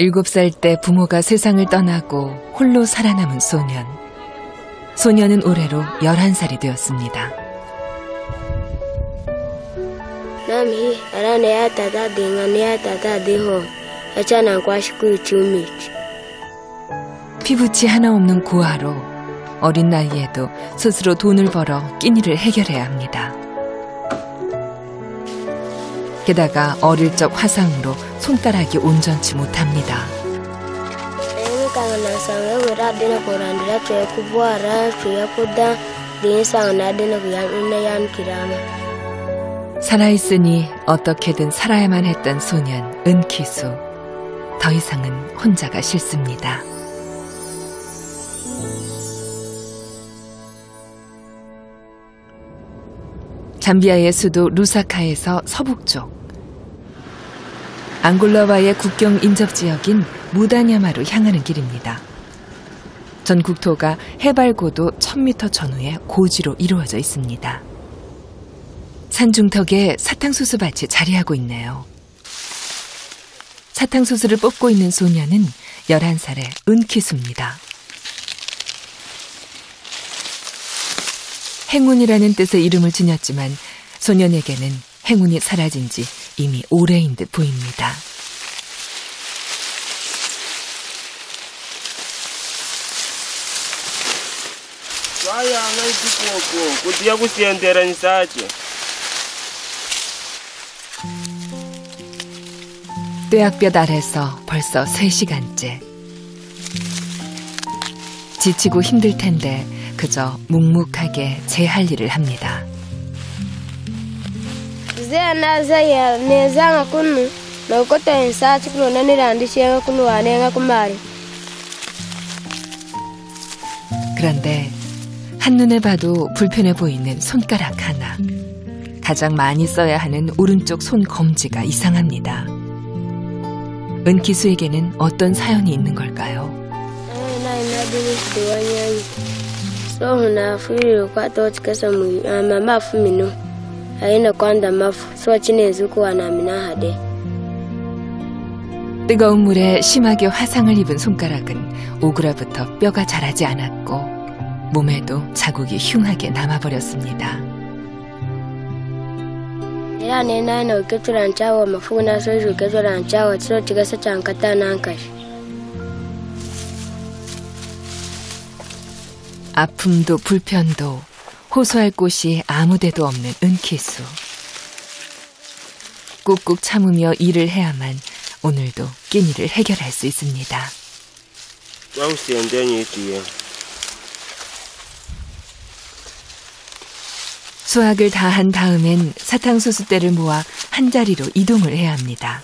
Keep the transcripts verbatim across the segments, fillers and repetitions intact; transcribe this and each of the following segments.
일곱 살 때 부모가 세상을 떠나고 홀로 살아남은 소년. 소년은 올해로 열한 살이 되었습니다. 피붙이 하나 없는 고아로 어린 나이에도 스스로 돈을 벌어 끼니를 해결해야 합니다. 게다가 어릴 적 화상으로 손가락이 온전치 못합니다. 살아있으니 어떻게든 살아야만 했던 소년 은키수. 더 이상은 혼자가 싫습니다. 잠비아의 수도 루사카에서 서북쪽, 앙골라와의 국경 인접 지역인 무다냐마로 향하는 길입니다. 전 국토가 해발 고도 천 미터 전후의 고지로 이루어져 있습니다. 산중턱에 사탕수수밭이 자리하고 있네요. 사탕수수를 뽑고 있는 소녀는 열한 살의 은키수입니다. 행운이라는 뜻의 이름을 지녔지만 소년에게는 행운이 사라진 지 이미 오래인 듯 보입니다. 뙤약볕 아래서 벌써 세 시간째. 지치고 힘들 텐데 그저 묵묵하게 제 할 일을 합니다. 그런데 한눈에 봐도 불편해 보이는 손가락 하나. 가장 많이 써야 하는 오른쪽 손 검지가 이상합니다. 은키수에게는 어떤 사연이 있는 걸까요? 뜨거운 물에 심하게 화상을 입은 손가락은 오그라부터 뼈가 자라지 않았고 몸에도 자국이 흉하게 남아버렸습니다. 아픔도 불편도 호소할 곳이 아무데도 없는 은키수. 꾹꾹 참으며 일을 해야만 오늘도 끼니를 해결할 수 있습니다. 수확을 다 한 다음엔 사탕수수대를 모아 한 자리로 이동을 해야 합니다.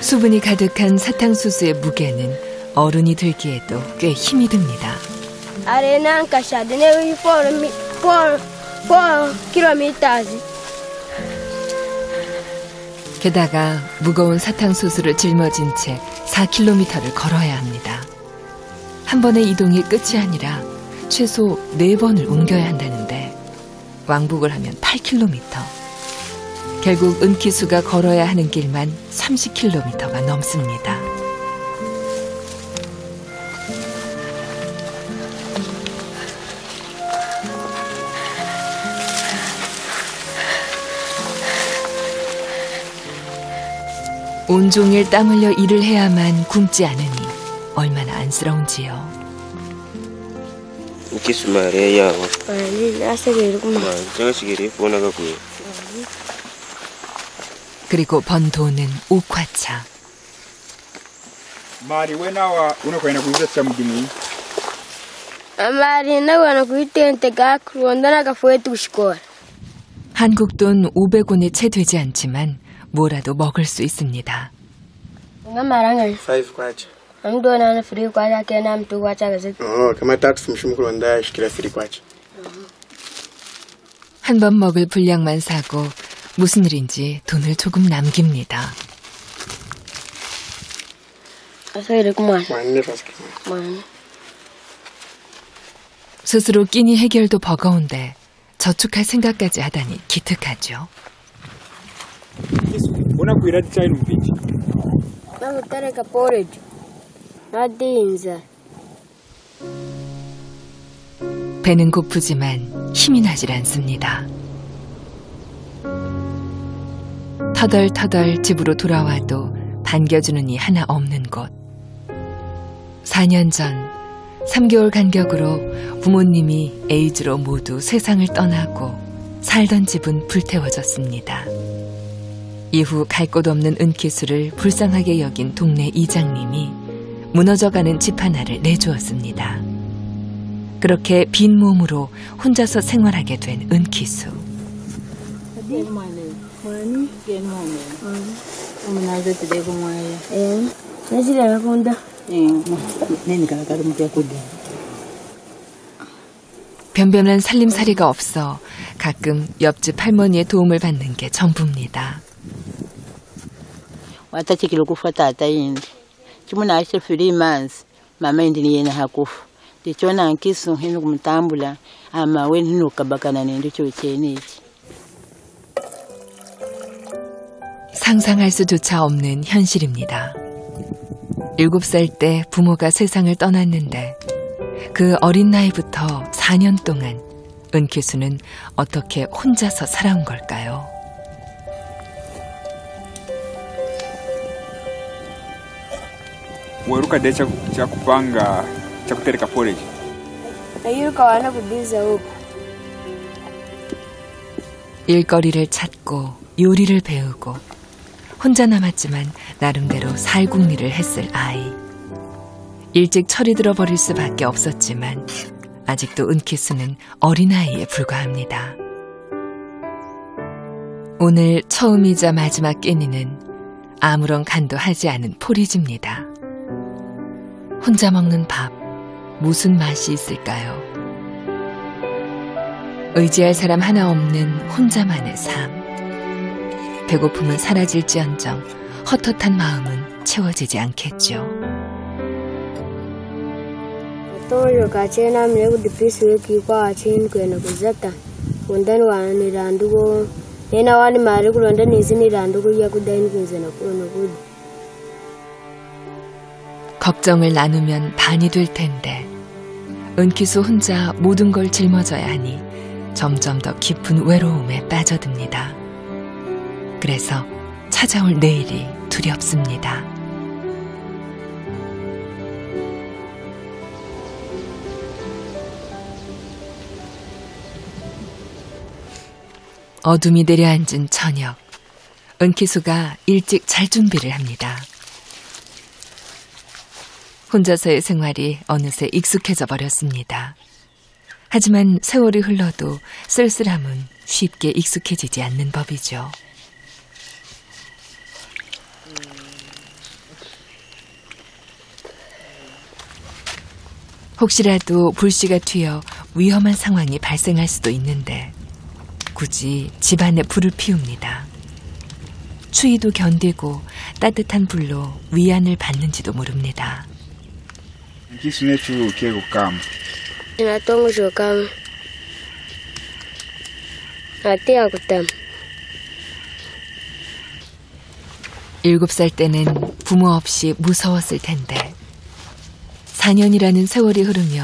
수분이 가득한 사탕수수의 무게는 어른이 들기에도 꽤 힘이 듭니다. 게다가 무거운 사탕수수를 짊어진 채 사 킬로미터를 걸어야 합니다. 한 번의 이동이 끝이 아니라 최소 네 번을 옮겨야 한다는데 왕복을 하면 팔 킬로미터. 결국 은키수가 걸어야 하는 길만 삼십 킬로미터가 넘습니다. 온종일 땀 흘려 일을 해야만 굶지 않으니 얼마나 안쓰러운지요. 은키수 말이야. 아니, 나세게르구만. 장식이리 보나가고요. 그리고 번 돈은 옥화차. 한국 돈 오백 원이 채 되지 않지만 뭐라도 먹을 수 있습니다. 한 번 먹을 분량만 사고 무슨 일인지 돈을 조금 남깁니다. 스스로 끼니 해결도 버거운데 저축할 생각까지 하다니 기특하죠. 배는 고프지만 힘이 나질 않습니다. 터덜터덜 집으로 돌아와도 반겨주는 이 하나 없는 곳. 사 년 전 삼 개월 간격으로 부모님이 에이즈로 모두 세상을 떠나고 살던 집은 불태워졌습니다. 이후 갈 곳 없는 은키수를 불쌍하게 여긴 동네 이장님이 무너져가는 집 하나를 내주었습니다. 그렇게 빈 몸으로 혼자서 생활하게 된 은키수. 변변한 살림살이가 없어 가끔 옆집 할머니의 도움을 받는 게 전부입니다. 상상할 수조차 없는 현실입니다. 일곱 살 때 부모가 세상을 떠났는데 그 어린 나이부터 사 년 동안 은키수는 어떻게 혼자서 살아온 걸까요? 일거리를 찾고 요리를 배우고 혼자 남았지만 나름대로 살궁리를 했을 아이. 일찍 철이 들어버릴 수밖에 없었지만 아직도 은키수는 어린아이에 불과합니다. 오늘 처음이자 마지막 끼니는 아무런 간도 하지 않은 포리지입니다. 혼자 먹는 밥, 무슨 맛이 있을까요? 의지할 사람 하나 없는 혼자만의 삶. 배고픔은 사라질지언정 헛헛한 마음은 채워지지 않겠죠. 걱정을 나누면 반이 될 텐데 은키수 혼자 모든 걸 짊어져야 하니 점점 더 깊은 외로움에 빠져듭니다. 그래서 찾아올 내일이 두렵습니다. 어둠이 내려앉은 저녁, 은키수가 일찍 잘 준비를 합니다. 혼자서의 생활이 어느새 익숙해져 버렸습니다. 하지만 세월이 흘러도 쓸쓸함은 쉽게 익숙해지지 않는 법이죠. 혹시라도 불씨가 튀어 위험한 상황이 발생할 수도 있는데 굳이 집안에 불을 피웁니다. 추위도 견디고 따뜻한 불로 위안을 받는지도 모릅니다. 일곱 살 때는 부모 없이 무서웠을 텐데 사 년이라는 세월이 흐르며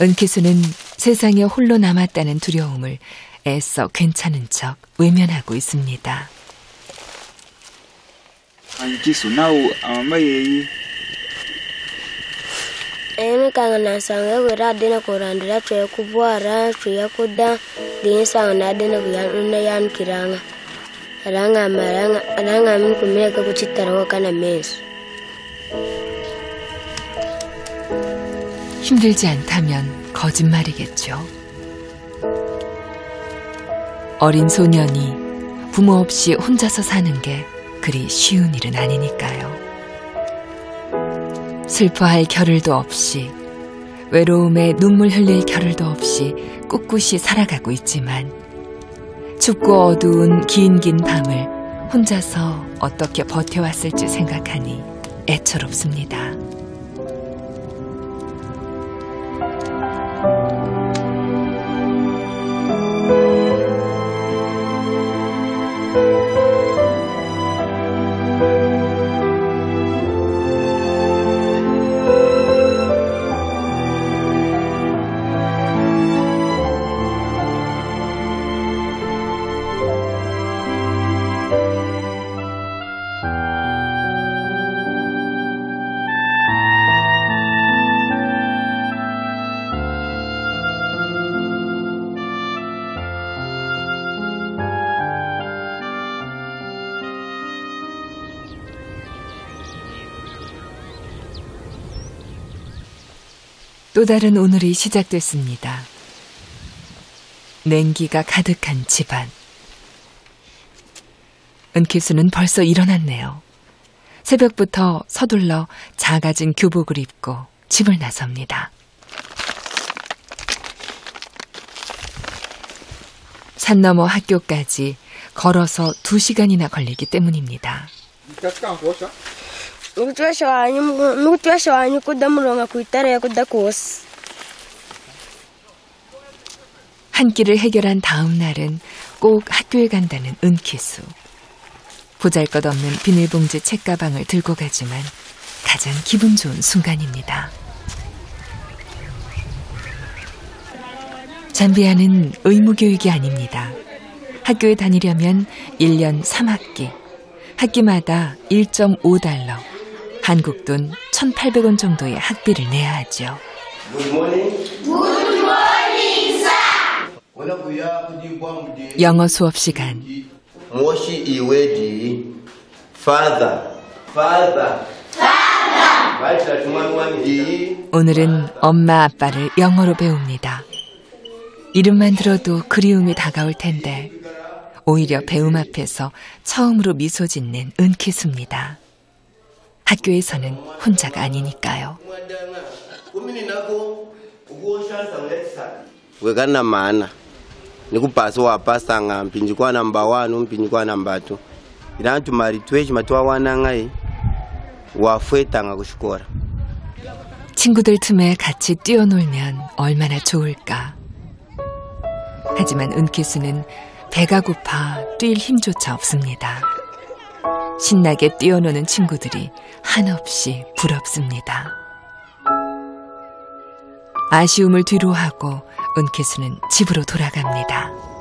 은키수는 세상에 홀로 남았다는 두려움을 애써 괜찮은 척 외면하고 있습니다. 은키수 나우 아마예이. 에미카나 상에라 데나 코란드라 체쿠부아라 체야코다 데상나 데나 위안나얀 키랑아 랑아 마랑아 랑아 미쿠메가 고치타로 카나 메스. 힘들지 않다면 거짓말이겠죠. 어린 소년이 부모 없이 혼자서 사는 게 그리 쉬운 일은 아니니까요. 슬퍼할 겨를도 없이 외로움에 눈물 흘릴 겨를도 없이 꿋꿋이 살아가고 있지만 춥고 어두운 긴긴 밤을 혼자서 어떻게 버텨왔을지 생각하니 애처롭습니다. Thank you. 또 다른 오늘이 시작됐습니다. 냉기가 가득한 집안. 은키수는 벌써 일어났네요. 새벽부터 서둘러 작아진 교복을 입고 집을 나섭니다. 산 너머 학교까지 걸어서 두 시간이나 걸리기 때문입니다. 한 끼를 해결한 다음 날은 꼭 학교에 간다는 은키수. 보잘것없는 비닐봉지 책가방을 들고 가지만 가장 기분 좋은 순간입니다. 잠비아는 의무교육이 아닙니다. 학교에 다니려면 일 년 삼 학기, 학기마다 일 점 오 달러, 한국 돈 천팔백 원 정도의 학비를 내야 하죠. 영어 수업 시간. 모시 이웨지 father father father 오늘은 엄마 아빠를 영어로 배웁니다. 이름만 들어도 그리움이 다가올 텐데 오히려 배움 앞에서 처음으로 미소 짓는 은키수입니다. 학교에서는 혼자가 아니니까요. 왜가나 많아. 친구들 틈에 같이 뛰어놀면 얼마나 좋을까. 하지만 은키수는 배가 고파 뛸 힘조차 없습니다. 신나게 뛰어노는 친구들이 한없이 부럽습니다. 아쉬움을 뒤로하고 은키수는 집으로 돌아갑니다.